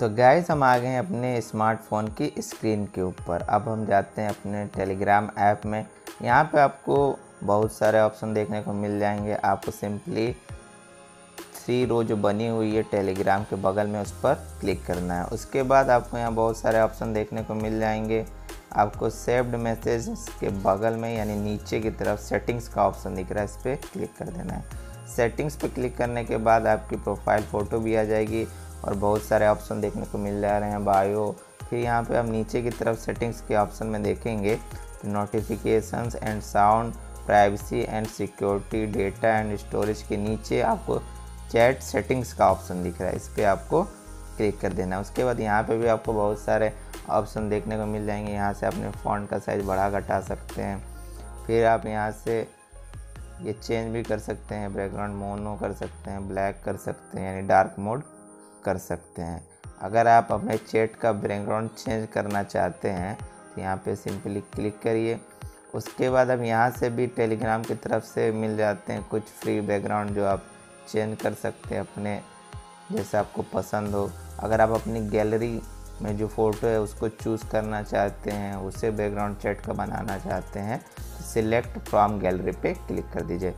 तो गाइस हम आ गए हैं अपने स्मार्टफोन की स्क्रीन के ऊपर। अब हम जाते हैं अपने टेलीग्राम ऐप में। यहाँ पे आपको बहुत सारे ऑप्शन देखने को मिल जाएंगे। आपको सिंपली 3 रो जो बनी हुई है टेलीग्राम के बगल में, उस पर क्लिक करना है। उसके बाद आपको यहाँ बहुत सारे ऑप्शन देखने को मिल जाएंगे। आपको सेव्ड मैसेज के बगल में यानी नीचे की तरफ सेटिंग्स का ऑप्शन दिख रहा है, इस पर क्लिक कर देना है। सेटिंग्स पर क्लिक करने के बाद आपकी प्रोफाइल फ़ोटो भी आ जाएगी और बहुत सारे ऑप्शन देखने को मिल जा रहे हैं, बायो। फिर यहाँ पे हम नीचे की तरफ सेटिंग्स के ऑप्शन में देखेंगे तो notifications and sound, privacy and security, data and storage के नीचे आपको चैट सेटिंग्स का ऑप्शन दिख रहा है, इस पर आपको क्लिक कर देना। उसके बाद यहाँ पे भी आपको बहुत सारे ऑप्शन देखने को मिल जाएंगे। यहाँ से अपने फ़ॉन्ट का साइज़ बढ़ा घटा सकते हैं। फिर आप यहाँ से ये चेंज भी कर सकते हैं, बैकग्राउंड मोनो कर सकते हैं, ब्लैक कर सकते हैं यानी डार्क मोड कर सकते हैं। अगर आप अपने चैट का बैकग्राउंड चेंज करना चाहते हैं तो यहाँ पे सिंपली क्लिक करिए। उसके बाद अब यहाँ से भी टेलीग्राम की तरफ से मिल जाते हैं कुछ फ्री बैकग्राउंड जो आप चेंज कर सकते हैं अपने जैसा आपको पसंद हो। अगर आप अपनी गैलरी में जो फ़ोटो है उसको चूज़ करना चाहते हैं, उसे बैकग्राउंड चैट का बनाना चाहते हैं तो सिलेक्ट फ्रॉम गैलरी पे क्लिक कर दीजिए।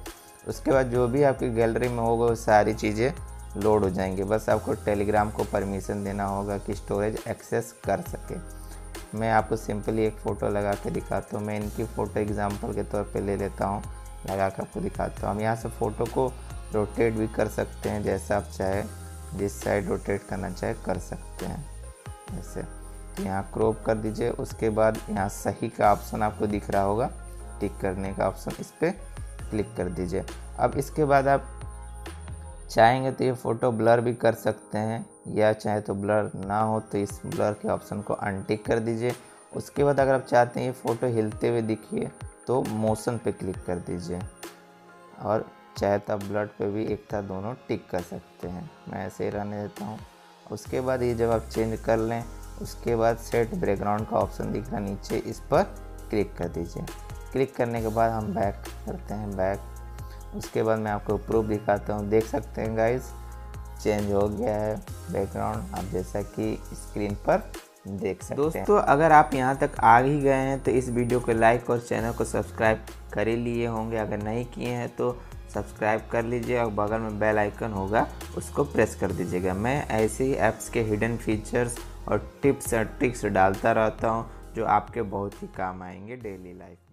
उसके बाद जो भी आपकी गैलरी में होगा वो सारी चीज़ें लोड हो जाएंगी। बस आपको टेलीग्राम को परमिशन देना होगा कि स्टोरेज एक्सेस कर सके। मैं आपको सिंपली एक फ़ोटो लगा के दिखाता हूँ। मैं इनकी फ़ोटो एग्जाम्पल के तौर पर ले लेता हूँ, लगा के आपको दिखाता हूँ। हम यहाँ से फ़ोटो को रोटेट भी कर सकते हैं, जैसा आप चाहे जिस साइड रोटेट करना चाहे कर सकते हैं। ऐसे यहाँ क्रॉप कर दीजिए। उसके बाद यहाँ सही का ऑप्शन आपको दिख रहा होगा, टिक करने का ऑप्शन, इस पर क्लिक कर दीजिए। अब इसके बाद आप चाहेंगे तो ये फ़ोटो ब्लर भी कर सकते हैं, या चाहे तो ब्लर ना हो तो इस ब्लर के ऑप्शन को अनटिक कर दीजिए। उसके बाद अगर आप चाहते हैं ये फ़ोटो हिलते हुए दिखिए तो मोशन पे क्लिक कर दीजिए, और चाहे तो आप ब्लर पे भी एक था दोनों टिक कर सकते हैं। मैं ऐसे ही रहने देता हूँ। उसके बाद ये जब आप चेंज कर लें, उसके बाद सेट बैकग्राउंड का ऑप्शन दिख रहा नीचे, इस पर क्लिक कर दीजिए। क्लिक करने के बाद हम बैक करते हैं, बैक। उसके बाद मैं आपको प्रूफ दिखाता हूँ। देख सकते हैं गाइस, चेंज हो गया है बैकग्राउंड, आप जैसा कि स्क्रीन पर देख सकते हैं। दोस्तों अगर आप यहाँ तक आ ही गए हैं तो इस वीडियो को लाइक और चैनल को सब्सक्राइब कर ही लिए होंगे। अगर नहीं किए हैं तो सब्सक्राइब कर लीजिए और बगल में बेल आइकन होगा उसको प्रेस कर दीजिएगा। मैं ऐसे ही ऐप्स के हिडन फीचर्स और टिप्स एंड ट्रिक्स डालता रहता हूँ जो आपके बहुत ही काम आएंगे डेली लाइफ में।